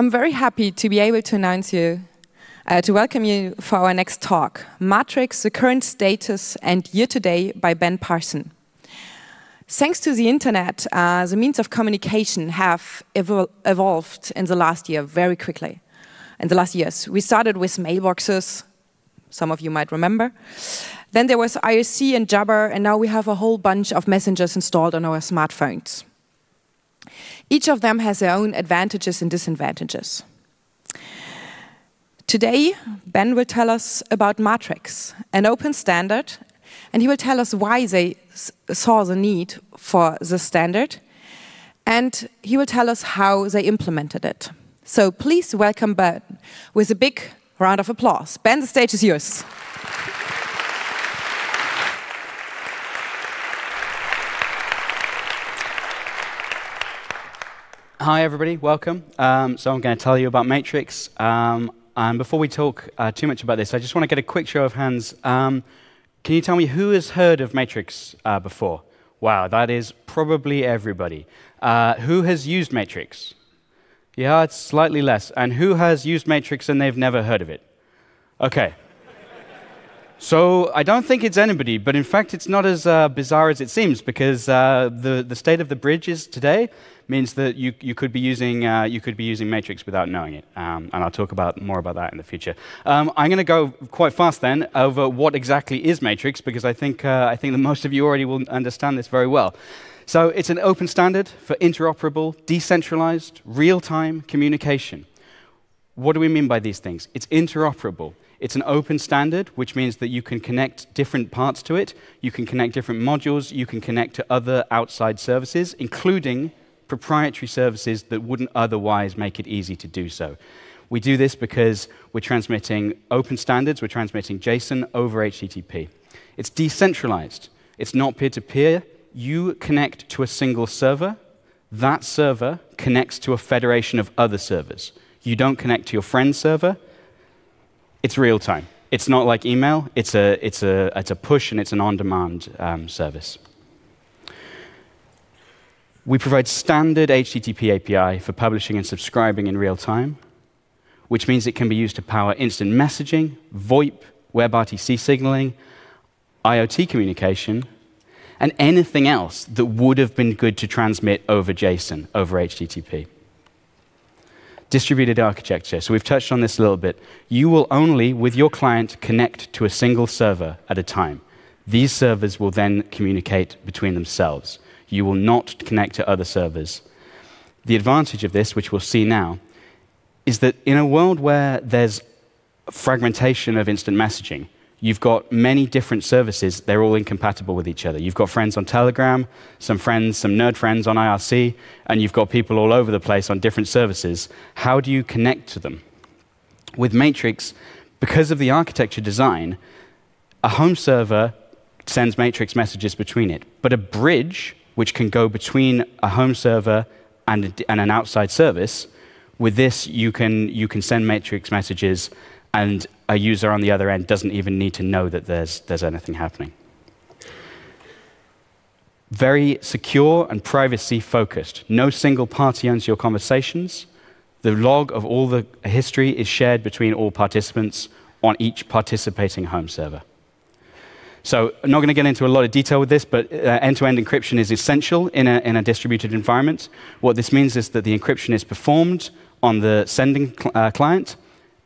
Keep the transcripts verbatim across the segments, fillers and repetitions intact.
I'm very happy to be able to announce you, uh, to welcome you for our next talk, Matrix, the Current Status and Year Today by Ben Parsons. Thanks to the internet, uh, the means of communication have evol evolved in the last year very quickly. In the last years, we started with mailboxes, some of you might remember. Then there was I R C and Jabber, and now we have a whole bunch of messengers installed on our smartphones. Each of them has their own advantages and disadvantages. Today, Ben will tell us about Matrix, an open standard, and he will tell us why they saw the need for the standard, and he will tell us how they implemented it. So please welcome Ben with a big round of applause. Ben, the stage is yours. Hi everybody, welcome. Um, so I'm going to tell you about Matrix. Um, and before we talk uh, too much about this, I just want to get a quick show of hands. Um, can you tell me who has heard of Matrix uh, before? Wow, that is probably everybody. Uh, who has used Matrix? Yeah, it's slightly less. And who has used Matrix and they've never heard of it? Okay. So I don't think it's anybody, but in fact it's not as uh, bizarre as it seems, because uh, the, the state of the bridges today means that you, you, could be using, uh, you could be using Matrix without knowing it, um, and I'll talk about more about that in the future. Um, I'm going to go quite fast then over what exactly is Matrix, because I think, uh, I think that most of you already will understand this very well. So it's an open standard for interoperable, decentralized, real-time communication. What do we mean by these things? It's interoperable. It's an open standard, which means that you can connect different parts to it, you can connect different modules, you can connect to other outside services, including proprietary services that wouldn't otherwise make it easy to do so. We do this because we're transmitting open standards, we're transmitting JSON over H T T P. It's decentralized. It's not peer-to-peer. You connect to a single server. That server connects to a federation of other servers. You don't connect to your friend's server. It's real-time. It's not like email. It's a, it's a, it's a push and it's an on-demand um, service. We provide standard H T T P A P I for publishing and subscribing in real-time, which means it can be used to power instant messaging, VoIP, WebRTC signaling, IoT communication, and anything else that would have been good to transmit over JSON, over H T T P. Distributed architecture. So we've touched on this a little bit. You will only, with your client, connect to a single server at a time. These servers will then communicate between themselves. You will not connect to other servers. The advantage of this, which we'll see now, is that in a world where there's fragmentation of instant messaging, you've got many different services, they're all incompatible with each other. You've got friends on Telegram, some friends, some nerd friends on I R C, and you've got people all over the place on different services. How do you connect to them? With Matrix, because of the architecture design, a home server sends Matrix messages between it, but a bridge, which can go between a home server and, and an outside service, with this you can, you can send Matrix messages and a user on the other end doesn't even need to know that there's, there's anything happening. Very secure and privacy-focused. No single party owns your conversations. The log of all the history is shared between all participants on each participating home server. So I'm not going to get into a lot of detail with this, but end-to-end uh, -end encryption is essential in a, in a distributed environment. What this means is that the encryption is performed on the sending cl uh, client,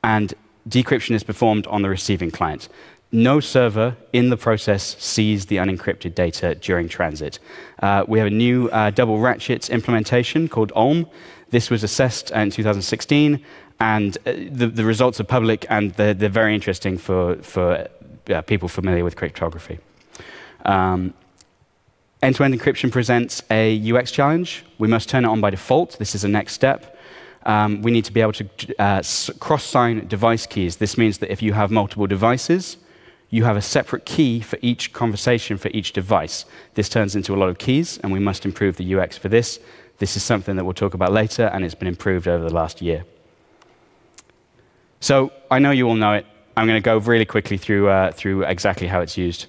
and decryption is performed on the receiving client. No server in the process sees the unencrypted data during transit. Uh, we have a new uh, double ratchet implementation called Olm. This was assessed in two thousand sixteen, and uh, the, the results are public, and they're, they're very interesting for, for uh, people familiar with cryptography. Um, End-to-end encryption presents a U X challenge. We must turn it on by default. This is the next step. Um, we need to be able to uh, cross-sign device keys. This means that if you have multiple devices, you have a separate key for each conversation for each device. This turns into a lot of keys, and we must improve the U X for this. This is something that we'll talk about later, and it's been improved over the last year. So I know you all know it. I'm going to go really quickly through, uh, through exactly how it's used.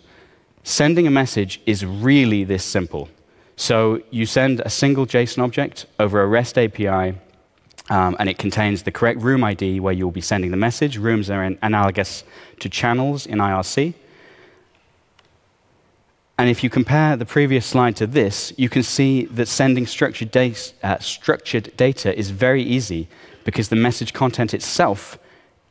Sending a message is really this simple. So you send a single JSON object over a REST A P I Um, and it contains the correct room I D where you'll be sending the message. Rooms are analogous to channels in I R C. And if you compare the previous slide to this, you can see that sending structured data, uh, structured data is very easy because the message content itself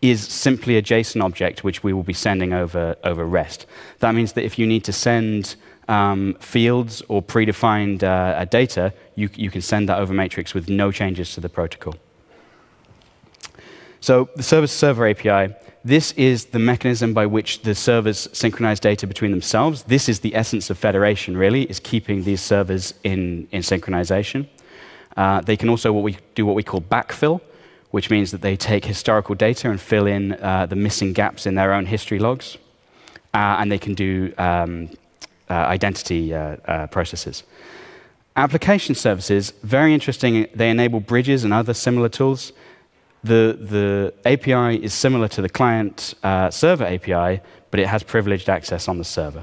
is simply a JSON object which we will be sending over, over REST. That means that if you need to send Um, fields or predefined uh, data, you, you can send that over Matrix with no changes to the protocol. So the service-server A P I, this is the mechanism by which the servers synchronize data between themselves. This is the essence of federation, really, is keeping these servers in, in synchronization. Uh, they can also what we, do what we call backfill, which means that they take historical data and fill in uh, the missing gaps in their own history logs. Uh, and they can do um, Uh, identity uh, uh, processes. Application services, very interesting. They enable bridges and other similar tools. The, the A P I is similar to the client uh, server A P I, but it has privileged access on the server.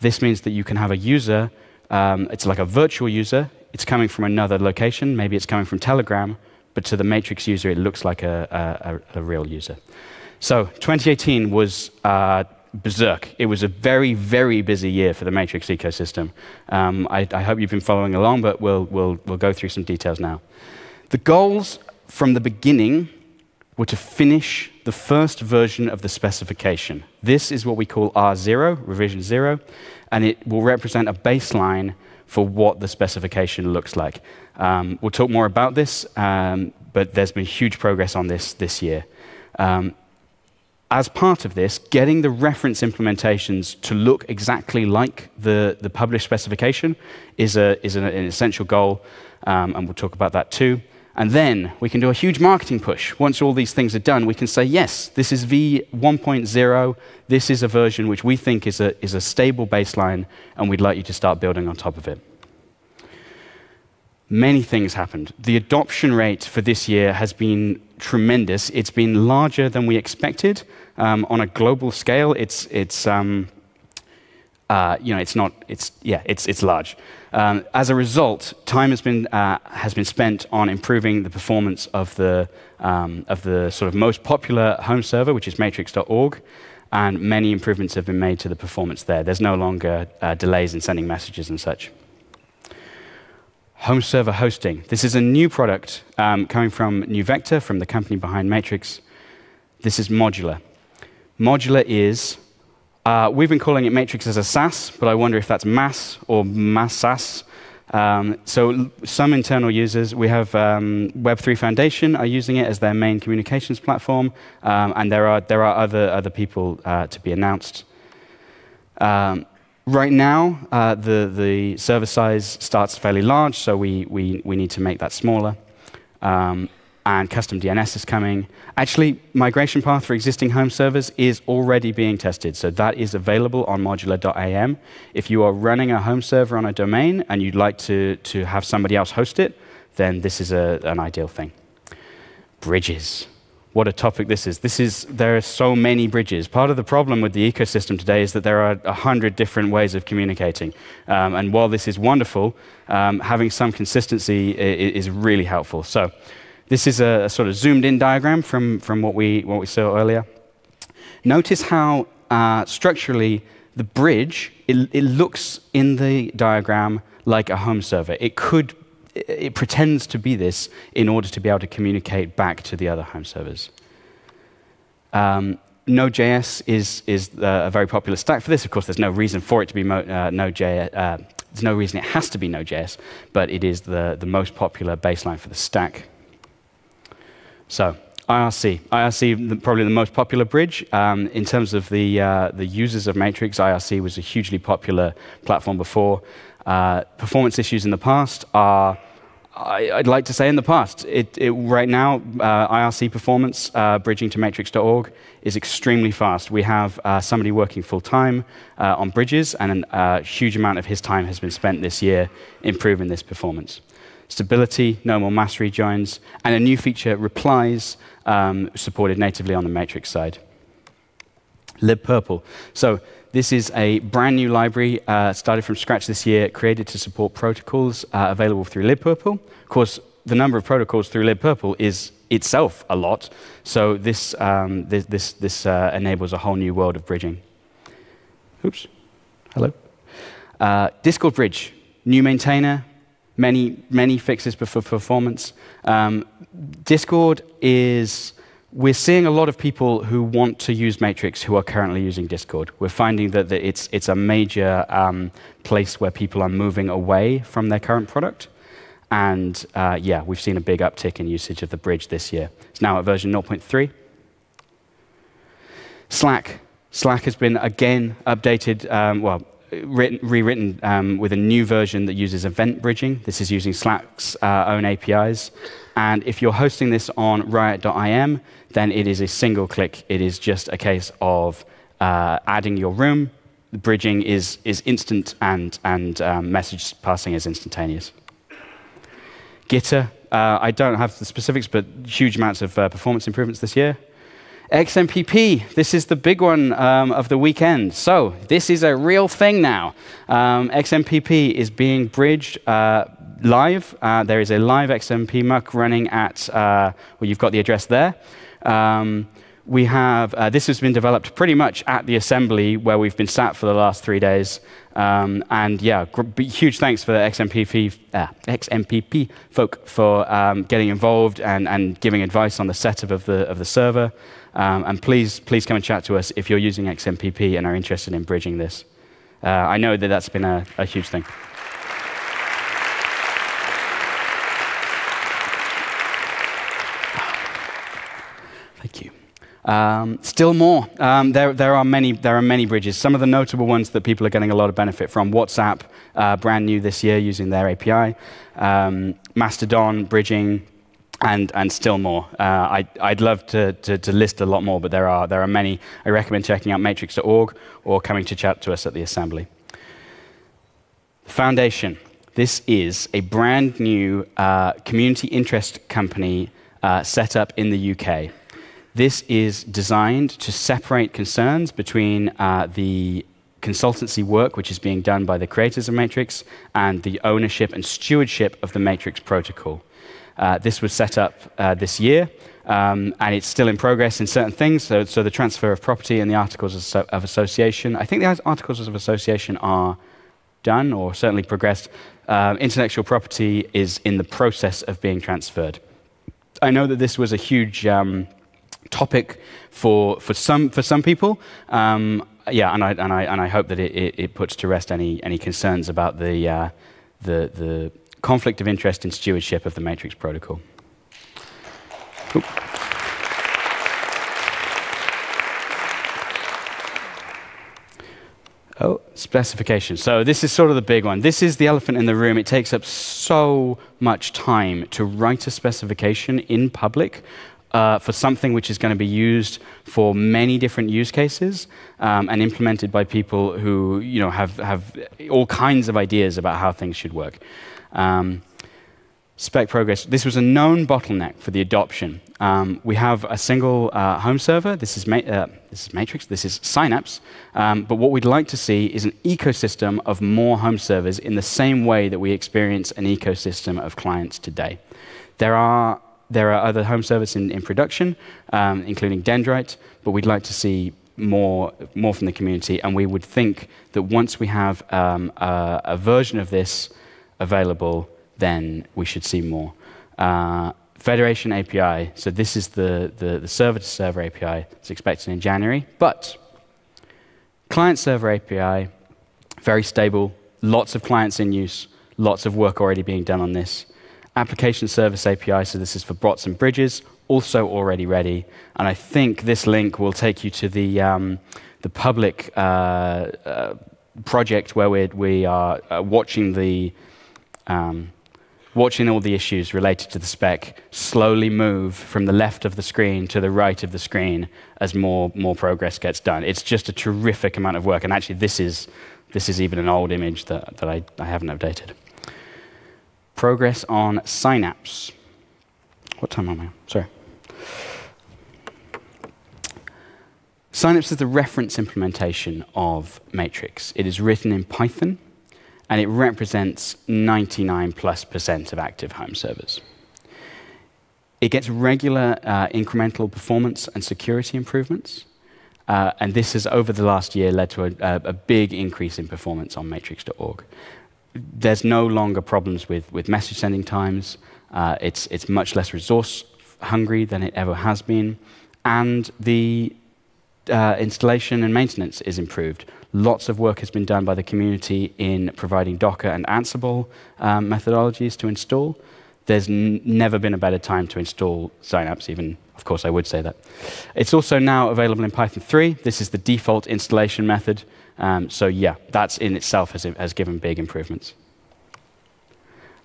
This means that you can have a user, um, it's like a virtual user. It's coming from another location. Maybe it's coming from Telegram, but to the Matrix user, it looks like a, a, a real user. So twenty eighteen was uh, berserk. It was a very, very busy year for the Matrix ecosystem. Um, I, I hope you've been following along, but we'll, we'll, we'll go through some details now. The goals from the beginning were to finish the first version of the specification. This is what we call R zero, revision zero, and it will represent a baseline for what the specification looks like. Um, we'll talk more about this, um, but there's been huge progress on this this year. Um, As part of this, getting the reference implementations to look exactly like the, the published specification is, a, is an, an essential goal, um, and we'll talk about that too. And then we can do a huge marketing push. Once all these things are done, we can say, yes, this is V one point zero, this is a version which we think is a, is a stable baseline, and we'd like you to start building on top of it. Many things happened. The adoption rate for this year has been tremendous. It's been larger than we expected um, on a global scale. It's it's um, uh, you know it's not it's yeah it's it's large. Um, as a result, time has been uh, has been spent on improving the performance of the um, of the sort of most popular home server, which is matrix dot org, and many improvements have been made to the performance there. There's no longer uh, delays in sending messages and such. Home server hosting. This is a new product um, coming from New Vector, from the company behind Matrix. This is modular. Modular is, uh, we've been calling it Matrix as a SaaS, but I wonder if that's mass or mass SaaS. Um, so some internal users, we have um, Web three Foundation are using it as their main communications platform, um, and there are, there are other, other people uh, to be announced. Um, Right now, uh, the, the server size starts fairly large, so we, we, we need to make that smaller. Um, and custom D N S is coming. Actually, migration path for existing home servers is already being tested, so that is available on modular dot I M. If you are running a home server on a domain and you'd like to, to have somebody else host it, then this is a, an ideal thing. Bridges. What a topic this is. This is, there are so many bridges. Part of the problem with the ecosystem today is that there are a hundred different ways of communicating. Um, and while this is wonderful, um, having some consistency is, is really helpful. So this is a, a sort of zoomed in diagram from, from what, we, what we saw earlier. Notice how uh, structurally the bridge, it, it looks in the diagram like a home server. It could It pretends to be this in order to be able to communicate back to the other home servers. Um, Node dot J S is, is uh, a very popular stack for this. Of course, there's no reason for it to be mo uh, Node dot J S. Uh, there's no reason it has to be Node dot J S, but it is the, the most popular baseline for the stack. So I R C. I R C, the, probably the most popular bridge. Um, in terms of the, uh, the users of Matrix, I R C was a hugely popular platform before. Uh, performance issues in the past are, I, I'd like to say in the past. It, it, right now, uh, I R C performance, uh, bridging to matrix dot org, is extremely fast. We have uh, somebody working full-time uh, on bridges, and a uh, huge amount of his time has been spent this year improving this performance. Stability, no more mass rejoins, and a new feature, replies, um, supported natively on the Matrix side. LibPurple. So this is a brand new library, uh, started from scratch this year, created to support protocols uh, available through LibPurple. Of course, the number of protocols through LibPurple is itself a lot. So this, um, this, this, this uh, enables a whole new world of bridging. Oops. Hello. Uh, Discord bridge, new maintainer, many, many fixes for performance. Um, Discord is... We're seeing a lot of people who want to use Matrix who are currently using Discord. We're finding that, that it's, it's a major um, place where people are moving away from their current product. And uh, yeah, we've seen a big uptick in usage of the bridge this year. It's now at version zero point three. Slack. Slack has been, again, updated, um, well, written, rewritten um, with a new version that uses event bridging. This is using Slack's uh, own A P Is. And if you're hosting this on riot dot I M, then it is a single click. It is just a case of uh, adding your room. The bridging is, is instant, and, and um, message passing is instantaneous. Gitter, uh, I don't have the specifics, but huge amounts of uh, performance improvements this year. X M P P, this is the big one um, of the weekend. So this is a real thing now. Um, X M P P is being bridged uh, live. Uh, there is a live X M P muck running at, uh, well, you've got the address there. Um, we have, uh, this has been developed pretty much at the assembly where we've been sat for the last three days. Um, and yeah, huge thanks for the X M P P, uh, X M P P folk for um, getting involved and, and giving advice on the setup of the, of the server. Um, and please, please come and chat to us if you're using X M P P and are interested in bridging this. Uh, I know that that's been a, a huge thing. Thank you. Um, still more. Um, there, there are many. There are many bridges. Some of the notable ones that people are getting a lot of benefit from: WhatsApp, uh, brand new this year, using their A P I. Um, Mastodon bridging. And, and still more. Uh, I, I'd love to, to, to list a lot more, but there are, there are many. I recommend checking out matrix dot org or coming to chat to us at the assembly. Foundation. This is a brand new uh, community interest company uh, set up in the U K. This is designed to separate concerns between uh, the consultancy work, which is being done by the creators of Matrix, and the ownership and stewardship of the Matrix protocol. Uh, this was set up uh, this year, um, and it's still in progress in certain things. So, so the transfer of property and the articles of, of association. I think the articles of association are done or certainly progressed. Uh, intellectual property is in the process of being transferred. I know that this was a huge um, topic for for some for some people. Um, yeah, and I and I and I hope that it, it, it puts to rest any any concerns about the uh, the the. conflict of interest in stewardship of the Matrix protocol. Cool. Oh, specification. So this is sort of the big one. This is the elephant in the room. It takes up so much time to write a specification in public uh, for something which is going to be used for many different use cases um, and implemented by people who, you know, have, have all kinds of ideas about how things should work. Um, spec progress. This was a known bottleneck for the adoption. Um, we have a single uh, home server. This is, ma uh, this is Matrix. This is Synapse. Um, but what we'd like to see is an ecosystem of more home servers in the same way that we experience an ecosystem of clients today. There are, there are other home servers in, in production, um, including Dendrite, but we'd like to see more, more from the community. And we would think that once we have um, a, a version of this available, then we should see more. Uh, Federation A P I, so this is the, the, the server-to-server A P I. It's expected in January. But client-server A P I, very stable, lots of clients in use, lots of work already being done on this. Application service A P I, so this is for bots and bridges, also already ready. And I think this link will take you to the, um, the public uh, uh, project where we're, we are uh, watching the Um, watching all the issues related to the spec slowly move from the left of the screen to the right of the screen as more more progress gets done. It's just a terrific amount of work, and actually this is this is even an old image that, that I, I haven't updated. Progress on Synapse. What time am I? Sorry. Synapse is the reference implementation of Matrix. It is written in Python, and it represents ninety-nine plus percent of active home servers. It gets regular uh, incremental performance and security improvements. Uh, and this has, over the last year, led to a, a big increase in performance on matrix dot org. There's no longer problems with, with message sending times. Uh, it's, it's much less resource hungry than it ever has been. And the uh, installation and maintenance is improved. Lots of work has been done by the community in providing Docker and Ansible um, methodologies to install. There's n never been a better time to install Synapse, even, of course, I would say that. It's also now available in Python three. This is the default installation method. Um, so yeah, that's in itself has, has given big improvements.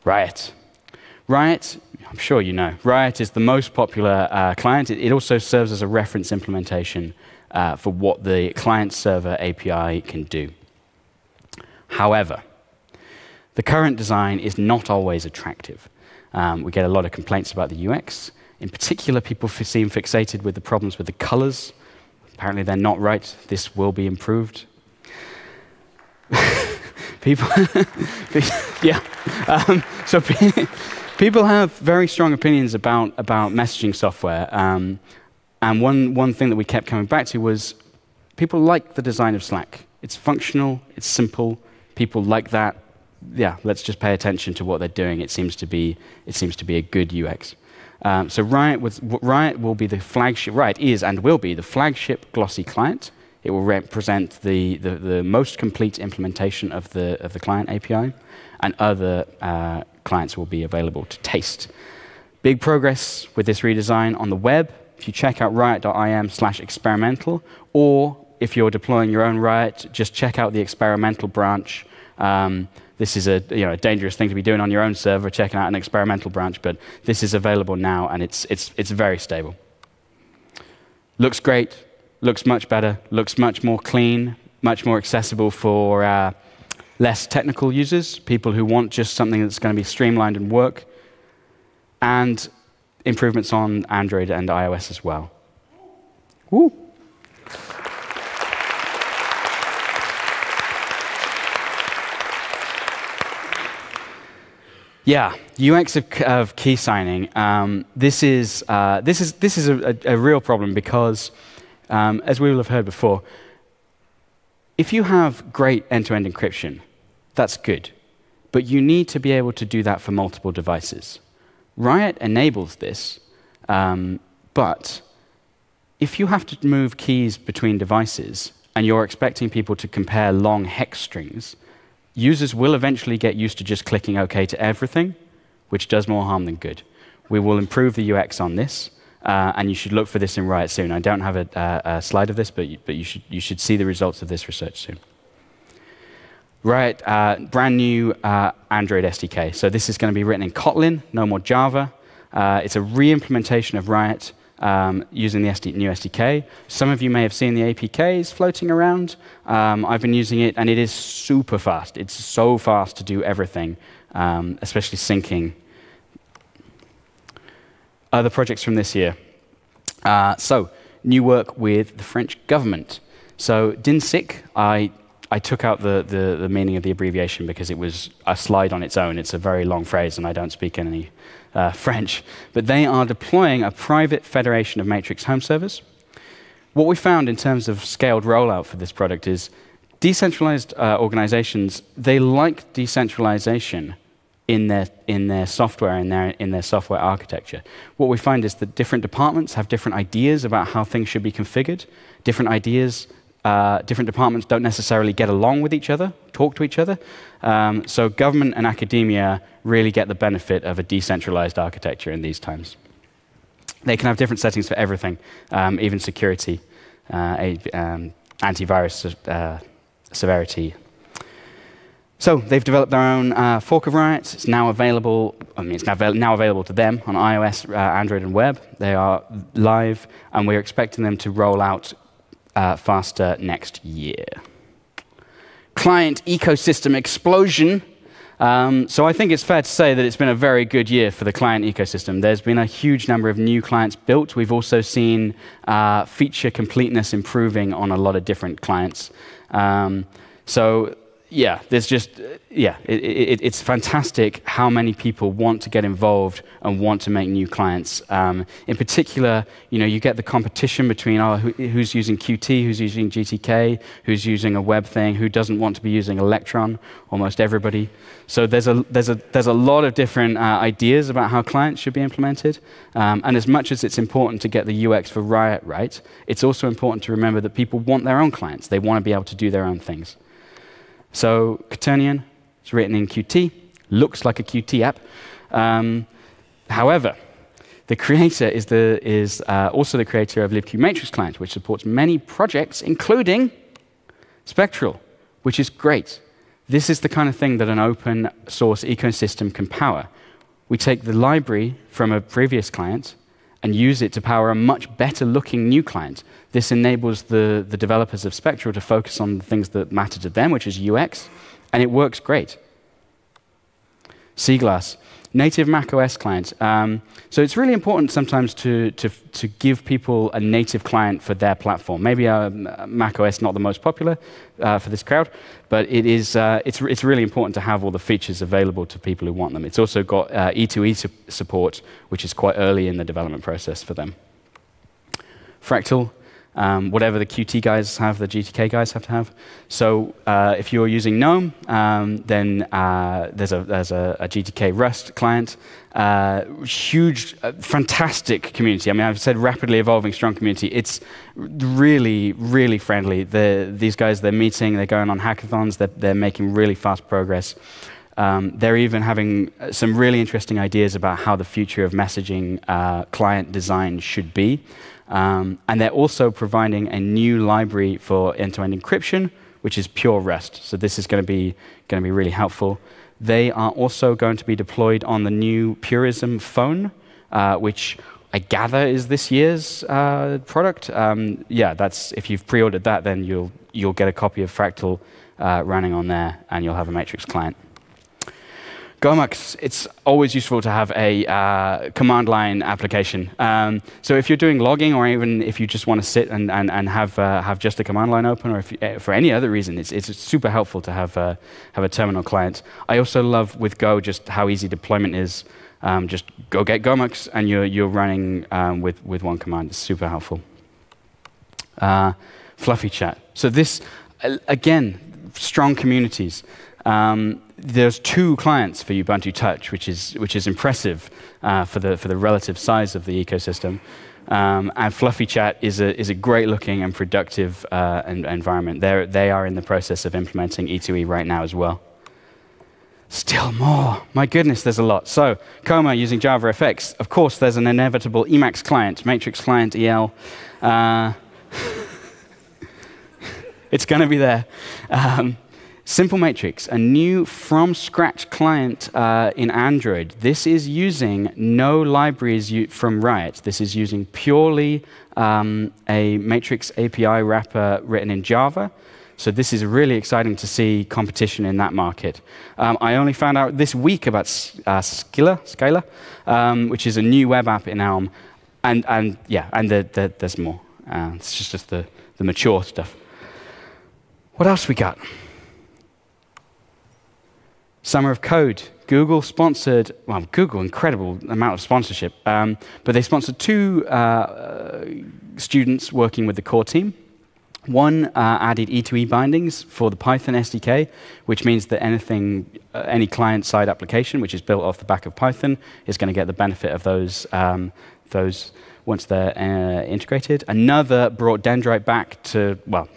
Riot. Riot, I'm sure you know, Riot is the most popular uh, client. It, it also serves as a reference implementation uh, for what the client-server A P I can do. However, the current design is not always attractive. Um, we get a lot of complaints about the U X. In particular, people seem fixated with the problems with the colors. Apparently, they're not right. This will be improved. people, yeah. Um, so people have very strong opinions about about messaging software. Um, and one one thing that we kept coming back to was people like the design of Slack. It's functional. It's simple. People like that. Yeah, let's just pay attention to what they're doing. It seems to be it seems to be a good U X. Um, so Riot was, Riot will be the flagship. Riot is and will be the flagship glossy client. It will represent the the, the most complete implementation of the of the client A P I, and other uh, clients will be available to taste. Big progress with this redesign on the web. If you check out riot dot I M slash experimental, or if you're deploying your own Riot, just check out the experimental branch. Um, This is a, you know, a dangerous thing to be doing on your own server, checking out an experimental branch, but this is available now, and it's, it's, it's very stable. Looks great, looks much better, looks much more clean, much more accessible for uh, less technical users, people who want just something that's going to be streamlined and work, and improvements on Android and iOS as well. Woo. Yeah, U X of, of key signing. Um, this is uh, this is this is a, a, a real problem because, um, as we will have heard before, if you have great end-to-end encryption, that's good, but you need to be able to do that for multiple devices. Riot enables this, um, but if you have to move keys between devices and you're expecting people to compare long hex strings, users will eventually get used to just clicking OK to everything, which does more harm than good. We will improve the U X on this, uh, and you should look for this in Riot soon. I don't have a, a, a slide of this, but, you, but you, should, you should see the results of this research soon. Riot, uh, brand new uh, Android S D K. So this is going to be written in Kotlin, no more Java. Uh, it's a re-implementation of Riot um, using the S D, new S D K. Some of you may have seen the A P Ks floating around. Um, I've been using it, and it is super fast. It's so fast to do everything, um, especially syncing. Other projects from this year. Uh, so, new work with the French government. So, DINSIC, I, I took out the, the, the meaning of the abbreviation because it was a slide on its own. It's a very long phrase, and I don't speak any Uh, French, but they are deploying a private federation of Matrix home servers. What we found in terms of scaled rollout for this product is decentralized uh, organizations, they like decentralization in their, in their software, in their, in their software architecture. What we find is that different departments have different ideas about how things should be configured, different ideas Uh, different departments don't necessarily get along with each other, talk to each other. Um, so government and academia really get the benefit of a decentralized architecture in these times. They can have different settings for everything, um, even security, uh, a, um, antivirus uh, severity. So they've developed their own uh, fork of Riot. It's now available. I mean, it's now, now available to them on iOS, uh, Android, and web. They are live, and we're expecting them to roll out Uh, faster next year. Client ecosystem explosion. Um, so I think it's fair to say that it's been a very good year for the client ecosystem. There's been a huge number of new clients built. We've also seen uh, feature completeness improving on a lot of different clients. Um, so yeah, there's just, yeah, it, it, it's fantastic how many people want to get involved and want to make new clients. Um, in particular, you know, you get the competition between oh, who, who's using Qt, who's using G T K, who's using a web thing, who doesn't want to be using Electron, almost everybody. So there's a, there's a, there's a lot of different uh, ideas about how clients should be implemented. Um, and as much as it's important to get the U X for Riot right, it's also important to remember that people want their own clients. They want to be able to do their own things. So Quaternion, it's written in Qt, looks like a Qt app. Um, however, the creator is, the, is uh, also the creator of libqmatrix client, which supports many projects, including Spectral, which is great. This is the kind of thing that an open source ecosystem can power. We take the library from a previous client and use it to power a much better looking new client. This enables the, the developers of Spectral to focus on the things that matter to them, which is U X, and it works great. Seaglass, native macOS client. Um, so it's really important sometimes to, to, to give people a native client for their platform. Maybe uh, macOS not the most popular uh, for this crowd, but it is, uh, it's, it's really important to have all the features available to people who want them. It's also got uh, E two E su support, which is quite early in the development process for them. Fractal. Um, whatever the Qt guys have, the G T K guys have to have. So uh, if you're using GNOME, um, then uh, there's, a, there's a, a G T K Rust client. Uh, huge, uh, fantastic community. I mean, I've said rapidly evolving, strong community. It's really, really friendly. They're, these guys, they're meeting, they're going on hackathons, they're, they're making really fast progress. Um, they're even having some really interesting ideas about how the future of messaging uh, client design should be. Um, and they're also providing a new library for end-to-end encryption, which is pure REST. So this is going to be going to be really helpful. They are also going to be deployed on the new Purism phone, uh, which I gather is this year's uh, product. Um, yeah, that's if you've pre-ordered that, then you'll you'll get a copy of Fractal uh, running on there, and you'll have a Matrix client. GoMux, it's always useful to have a uh, command line application. Um, so if you're doing logging, or even if you just want to sit and, and, and have, uh, have just a command line open, or if you, uh, for any other reason, it's, it's super helpful to have, uh, have a terminal client. I also love with Go just how easy deployment is. Um, just go get GoMux, and you're, you're running um, with, with one command. It's super helpful. Uh, Fluffy Chat. So this, again, strong communities. Um, there's two clients for Ubuntu Touch, which is which is impressive uh, for the for the relative size of the ecosystem. Um, and Fluffy Chat is a is a great looking and productive uh, and, environment. They they are in the process of implementing E two E right now as well. Still more. My goodness, there's a lot. So Coma using JavaFX. Of course, there's an inevitable Emacs client, Matrix client, E L. Uh, it's going to be there. Um, Simple Matrix, a new from-scratch client uh, in Android. This is using no libraries from Riot. This is using purely um, a Matrix A P I wrapper written in Java. So this is really exciting to see competition in that market. Um, I only found out this week about uh, Scylla, Scylla, um, which is a new web app in Elm. And, and yeah, and the, the, there's more. Uh, it's just, just the, the mature stuff. What else we got? Summer of Code. Google sponsored, well, Google, incredible amount of sponsorship, um, but they sponsored two uh, students working with the core team. One uh, added E two E bindings for the Python S D K, which means that anything, uh, any client-side application which is built off the back of Python is going to get the benefit of those, um, those once they're uh, integrated. Another brought Dendrite back to, well,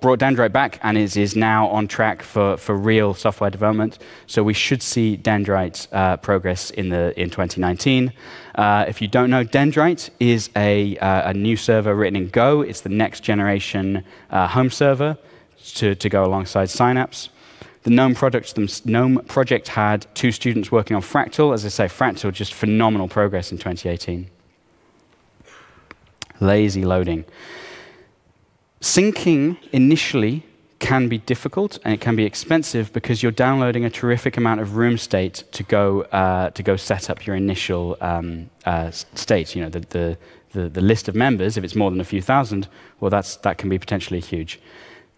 brought Dendrite back and is, is now on track for, for real software development. So we should see Dendrite uh, progress in, the, in twenty nineteen. Uh, if you don't know, Dendrite is a, uh, a new server written in Go. It's the next generation uh, home server to, to go alongside Synapse. The GNOME project, the GNOME project had two students working on Fractal. As I say, Fractal, just phenomenal progress in twenty eighteen. Lazy loading. Syncing initially can be difficult and it can be expensive because you're downloading a terrific amount of room state to go uh, to go set up your initial um, uh, state. You know, the, the the the list of members. If it's more than a few thousand, well, that's that can be potentially huge.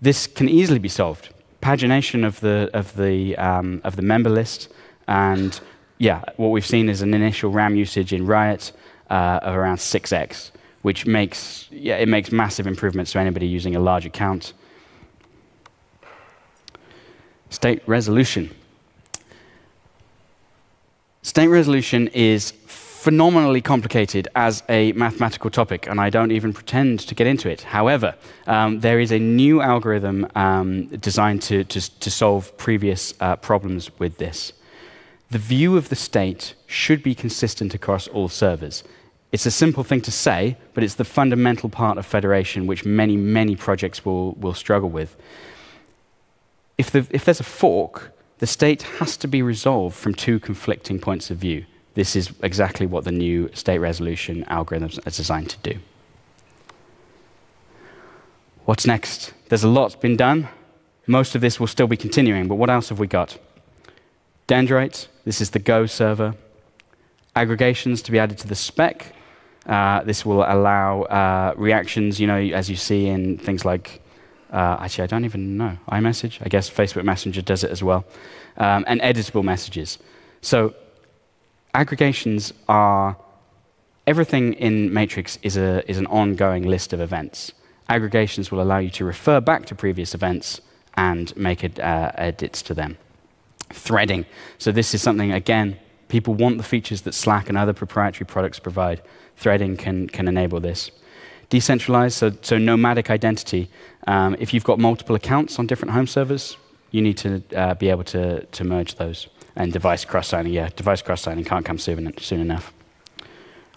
This can easily be solved. pagination of the of the um, of the member list, and yeah, what we've seen is an initial RAM usage in Riot uh, of around six x, which makes yeah it makes massive improvements to anybody using a large account. State resolution. State resolution is phenomenally complicated as a mathematical topic, and I don't even pretend to get into it. However, um, there is a new algorithm um, designed to, to, to solve previous uh, problems with this. The view of the state should be consistent across all servers. It's a simple thing to say, but it's the fundamental part of federation which many, many projects will, will struggle with. If, the, if there's a fork, the state has to be resolved from two conflicting points of view. This is exactly what the new state resolution algorithms are designed to do. What's next? There's a lot been done. Most of this will still be continuing, but what else have we got? Dendrite, this is the Go server. Aggregations to be added to the spec. Uh, this will allow uh, reactions, you know, as you see in things like Uh, actually, I don't even know. iMessage? I guess Facebook Messenger does it as well. Um, and editable messages. So aggregations are... Everything in Matrix is, a, is an ongoing list of events. Aggregations will allow you to refer back to previous events and make it, uh, edits to them. Threading. So this is something, again, people want the features that Slack and other proprietary products provide. Threading can, can enable this. Decentralized, so, so nomadic identity. Um, if you've got multiple accounts on different home servers, you need to uh, be able to, to merge those. And device cross-signing, yeah, device cross-signing can't come soon, soon enough.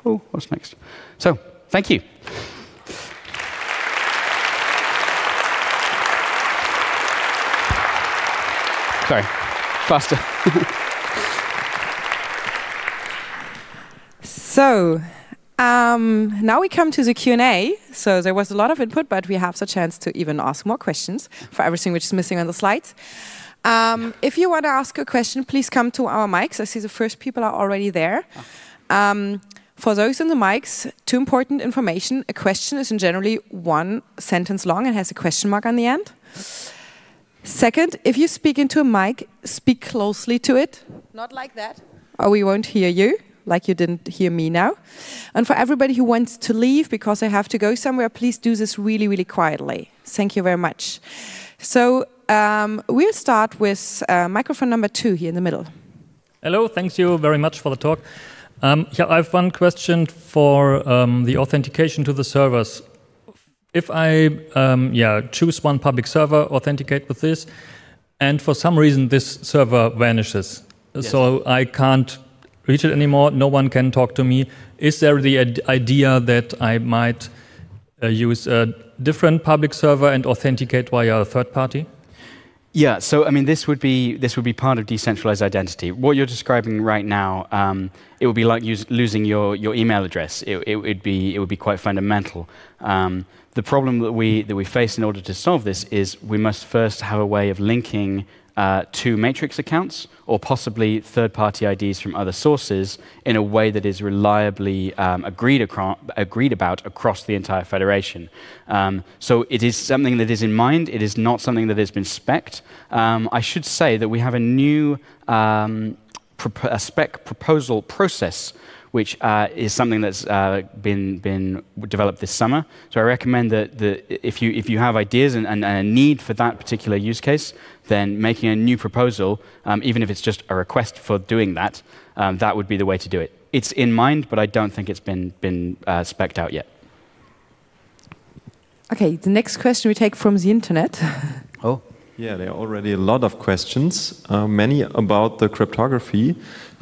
Oh, what's next? So, thank you. Sorry, faster. So... Um, now we come to the Q and A. So there was a lot of input, but we have the chance to even ask more questions for everything which is missing on the slides. Um, if you want to ask a question, please come to our mics. I see the first people are already there. Um, for those in the mics, two important information. A question is in generally one sentence long and has a question mark on the end. Second, if you speak into a mic, speak closely to it. Not like that, or we won't hear you. Like you didn't hear me now. And for everybody who wants to leave because they have to go somewhere, please do this really, really quietly. Thank you very much. So um, we'll start with uh, microphone number two here in the middle. Hello, thank you very much for the talk. Um, yeah, I have one question for um, the authentication to the servers. If I um, yeah, choose one public server, authenticate with this, and for some reason this server vanishes, yes. So I can't reach it anymore, no one can talk to me. Is there the idea that I might uh, use a different public server and authenticate via a third party? Yeah, so I mean, this would be this would be part of decentralized identity. What you're describing right now, um, it would be like use, losing your your email address. It, it would be it would be quite fundamental. Um, the problem that we that we face in order to solve this is we must first have a way of linking Uh, to Matrix accounts, or possibly third-party I Ds from other sources in a way that is reliably um, agreed, agreed about across the entire federation. Um, so it is something that is in mind. It is not something that has been spec'd. Um, I should say that we have a new um, a spec proposal process, which uh, is something that's uh, been been developed this summer. So I recommend that the, if you if you have ideas and, and, and a need for that particular use case, then making a new proposal, um, even if it's just a request for doing that, um, that would be the way to do it. It's in mind, but I don't think it's been been uh, spec'd out yet. Okay, the next question we take from the internet. Oh, yeah, there are already a lot of questions, uh, many about the cryptography.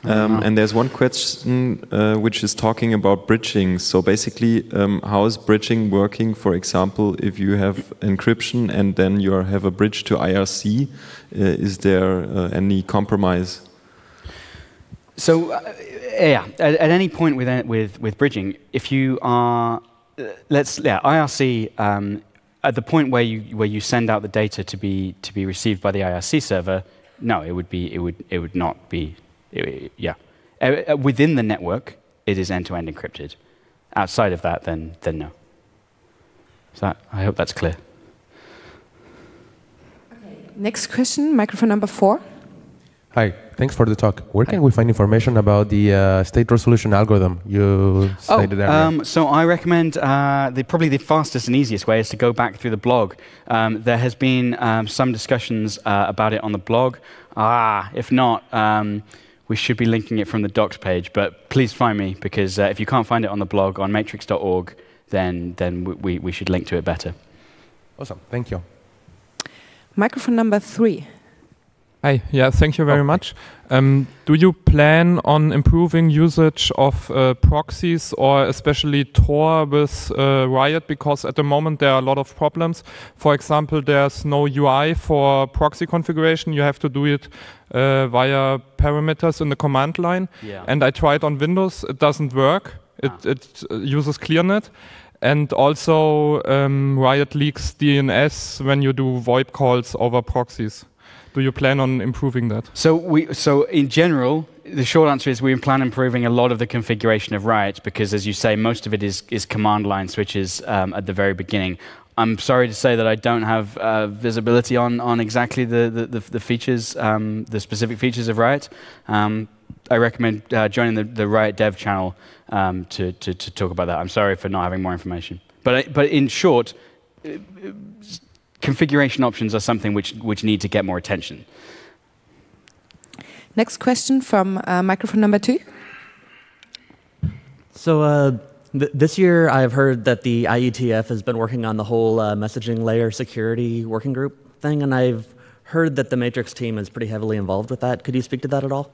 Um, and there's one question uh, which is talking about bridging. So basically, um, how is bridging working? For example, if you have encryption and then you have a bridge to I R C, uh, is there uh, any compromise? So, uh, yeah, at, at any point with, with, with bridging, if you are, uh, let's, yeah, I R C, um, at the point where you, where you send out the data to be, to be received by the I R C server, no, it would, be, it would, it would not be. Yeah, within the network, it is end-to-end encrypted. Outside of that, then then no. So I hope that's clear. Okay. Next question, microphone number four. Hi, thanks for the talk. Where can Hi. we find information about the uh, state resolution algorithm you stated oh, earlier? Um, so I recommend uh, the, probably the fastest and easiest way is to go back through the blog. Um, there has been um, some discussions uh, about it on the blog. Ah, if not, um, we should be linking it from the docs page. But please find me, because uh, if you can't find it on the blog on matrix dot org, then, then we, we should link to it better. Awesome, thank you. Microphone number three. Hi, yeah, thank you very okay. much. Um, do you plan on improving usage of uh, proxies or especially Tor with uh, Riot? Because at the moment there are a lot of problems. For example, there's no U I for proxy configuration. You have to do it uh, via parameters in the command line. Yeah. And I tried on Windows, it doesn't work. It, ah. it uses ClearNet. And also um, Riot leaks D N S when you do VoIP calls over proxies. Do you plan on improving that? So, we, so in general, the short answer is we plan on improving a lot of the configuration of Riot because, as you say, most of it is, is command line switches um, at the very beginning. I'm sorry to say that I don't have uh, visibility on, on exactly the, the, the, the features, um, the specific features of Riot. Um, I recommend uh, joining the, the Riot Dev channel um, to, to, to talk about that. I'm sorry for not having more information. But, but in short, configuration options are something which, which need to get more attention. Next question from uh, microphone number two. So uh, th this year I've heard that the I E T F has been working on the whole uh, messaging layer security working group thing, and I've heard that the Matrix team is pretty heavily involved with that. Could you speak to that at all?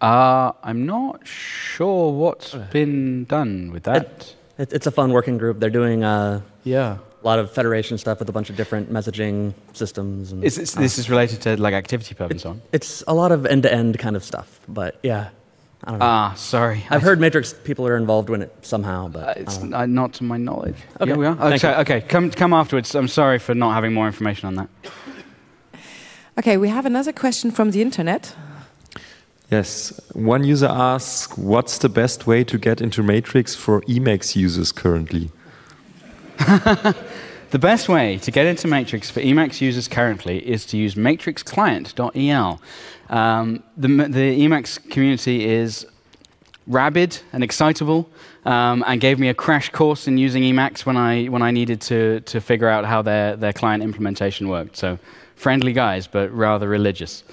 Uh, I'm not sure what's been done with that. It, it, it's a fun working group. They're doing uh, yeah. a lot of federation stuff with a bunch of different messaging systems. And, is this, uh, this is related to like activity pub it, and so on? It's a lot of end-to-end kind of stuff, but yeah. I don't know. Ah, sorry. I've I heard Matrix people are involved in it somehow, but uh, it's uh, not to my knowledge. Okay, yeah, we are. Okay, okay. Come, come afterwards. I'm sorry for not having more information on that. Okay, we have another question from the internet. Yes, one user asks, "What's the best way to get into Matrix for Emacs users currently?" The best way to get into Matrix for Emacs users currently is to use matrix client dot E L. Um, the, the Emacs community is rabid and excitable, um, and gave me a crash course in using Emacs when I when I needed to to figure out how their their client implementation worked. So friendly guys, but rather religious.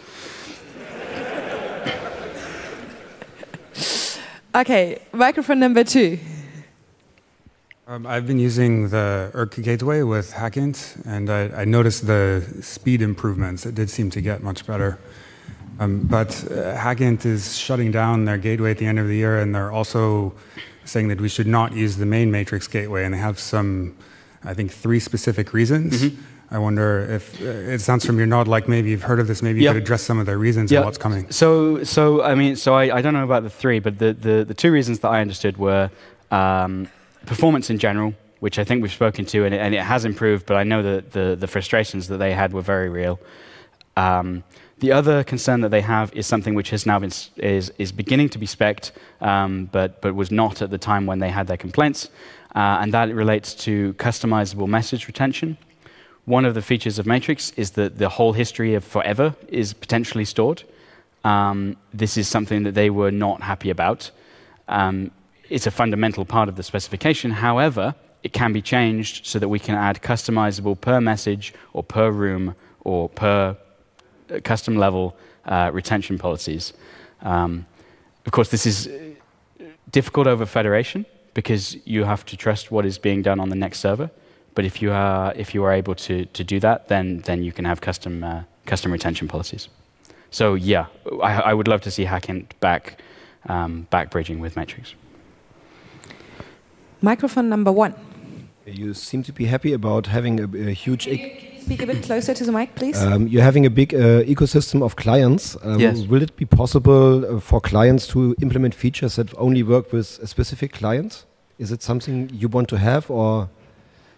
Okay, microphone number two. Um, I've been using the I R C gateway with Hackint, and I, I noticed the speed improvements. It did seem to get much better. Um, but uh, Hackint is shutting down their gateway at the end of the year, and they're also saying that we should not use the main Matrix gateway, and they have some, I think, three specific reasons. Mm-hmm. I wonder if, uh, it sounds from your nod like maybe you've heard of this, maybe yep. you could address some of the reasons yep. and what's coming. So, so I mean, so I, I don't know about the three, but the, the, the two reasons that I understood were um, performance in general, which I think we've spoken to, and it, and it has improved, but I know that the, the frustrations that they had were very real. Um, the other concern that they have is something which has now been is, is beginning to be spec'd, um, but, but was not at the time when they had their complaints, uh, and that relates to customizable message retention. One of the features of Matrix is that the whole history of forever is potentially stored. Um, this is something that they were not happy about. Um, It's a fundamental part of the specification. However, it can be changed so that we can add customizable per message or per room or per custom level uh, retention policies. Um, of course, this is difficult over federation because you have to trust what is being done on the next server. But if you are, if you are able to, to do that, then, then you can have custom, uh, custom retention policies. So yeah, I, I would love to see Hackint back, um, back bridging with Matrix. Microphone number one. You seem to be happy about having a, a huge... Can you, can you speak a bit closer to the mic, please? Um, you're having a big uh, ecosystem of clients. Um, yes. Will it be possible for clients to implement features that only work with a specific client? Is it something you want to have, or...?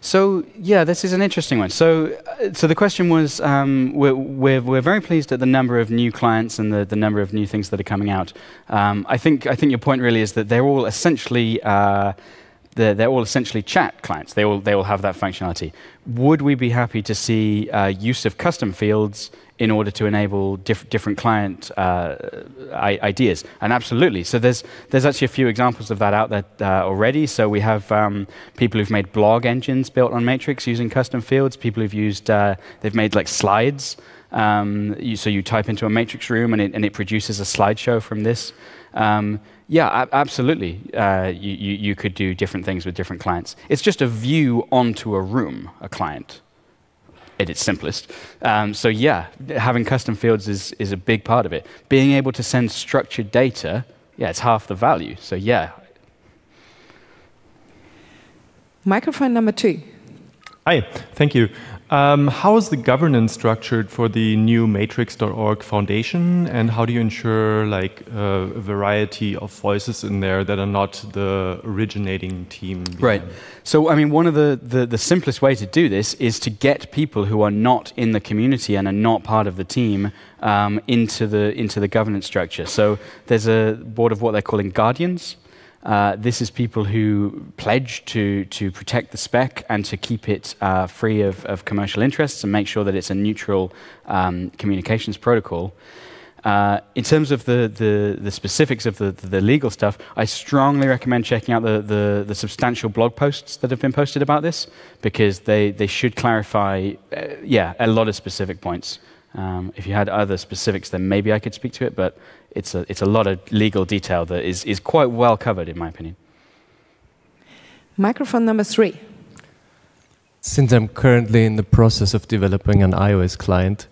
So, yeah, this is an interesting one. So, uh, so the question was, um, we're, we're, we're very pleased at the number of new clients and the, the number of new things that are coming out. Um, I think, I think your point really is that they're all essentially... Uh, They're, they're all essentially chat clients. They all, they all have that functionality. Would we be happy to see uh, use of custom fields in order to enable diff different client uh, ideas? And absolutely. So there's, there's actually a few examples of that out there uh, already. So we have um, people who've made blog engines built on Matrix using custom fields. People who've used, uh, they've made like slides. Um, you, so you type into a Matrix room and it, and it produces a slideshow from this. Um, Yeah, absolutely. Uh, you, you could do different things with different clients. It's just a view onto a room, a client, at its simplest. Um, so yeah, having custom fields is, is a big part of it. Being able to send structured data, yeah, it's half the value. So yeah. Microphone number two. Hi, thank you. Um, how is the governance structured for the new matrix dot org foundation, and how do you ensure like uh, a variety of voices in there that are not the originating team? Right. So, I mean, one of the, the, the simplest way to do this is to get people who are not in the community and are not part of the team um, into the into the governance structure. So there's a board of what they're calling guardians. Uh, this is people who pledge to, to protect the spec and to keep it uh, free of, of commercial interests and make sure that it's a neutral um, communications protocol. Uh, in terms of the, the, the specifics of the, the legal stuff, I strongly recommend checking out the, the, the substantial blog posts that have been posted about this, because they, they should clarify uh, yeah, a lot of specific points. Um, if you had other specifics, then maybe I could speak to it, but it's a, it's a lot of legal detail that is, is quite well covered, in my opinion. Microphone number three. Since I'm currently in the process of developing an iOS client,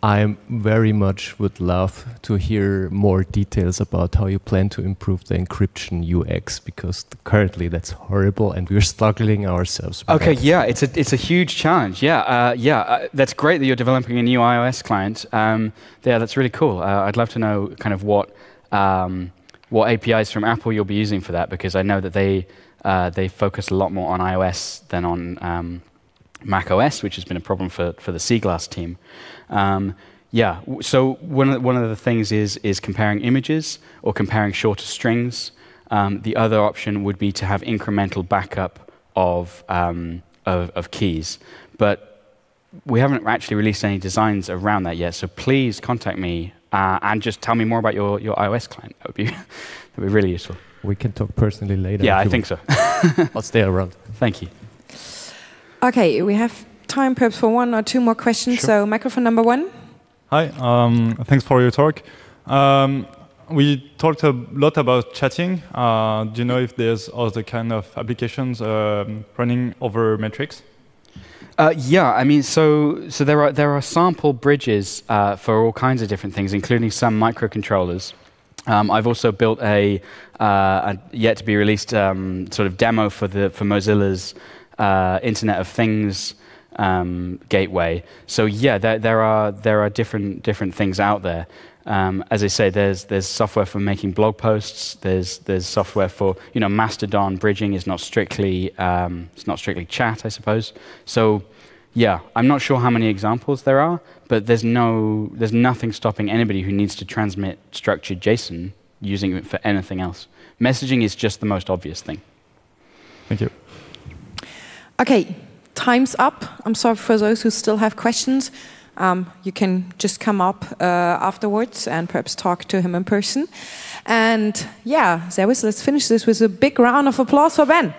I very much would love to hear more details about how you plan to improve the encryption U X, because currently that's horrible and we're struggling ourselves. Okay, yeah, it's a, it's a huge challenge. Yeah, uh, yeah, uh, that's great that you're developing a new iOS client. Um, yeah, that's really cool. Uh, I'd love to know kind of what, um, what A P Is from Apple you'll be using for that, because I know that they, uh, they focus a lot more on iOS than on um, Mac O S, which has been a problem for, for the Seaglass team. Um, yeah, so one of, the, one of the things is, is comparing images or comparing shorter strings. Um, the other option would be to have incremental backup of, um, of, of keys. But we haven't actually released any designs around that yet, so please contact me uh, and just tell me more about your, your iOS client. That would be, that would be really useful. We can talk personally later. Yeah, I think so. I'll stay around. Thank you. Okay, we have time perhaps for one or two more questions, sure. So microphone number one. Hi, um, thanks for your talk. Um, we talked a lot about chatting. Uh, do you know if there's other kind of applications um, running over Matrix? Uh, yeah, I mean, so, so there, are, there are sample bridges uh, for all kinds of different things, including some microcontrollers. Um, I've also built a, uh, a yet-to-be-released um, sort of demo for, the, for Mozilla's Uh, Internet of Things um, gateway. So yeah, there, there are there are different different things out there. Um, as I say, there's there's software for making blog posts. There's there's software for, you know, Mastodon bridging is not strictly um, it's not strictly chat, I suppose. So yeah, I'm not sure how many examples there are, but there's no there's nothing stopping anybody who needs to transmit structured JSON using it for anything else. Messaging is just the most obvious thing. Thank you. Okay, time's up. I'm sorry for those who still have questions. Um, you can just come up uh, afterwards and perhaps talk to him in person. And yeah, there was, let's finish this with a big round of applause for Ben.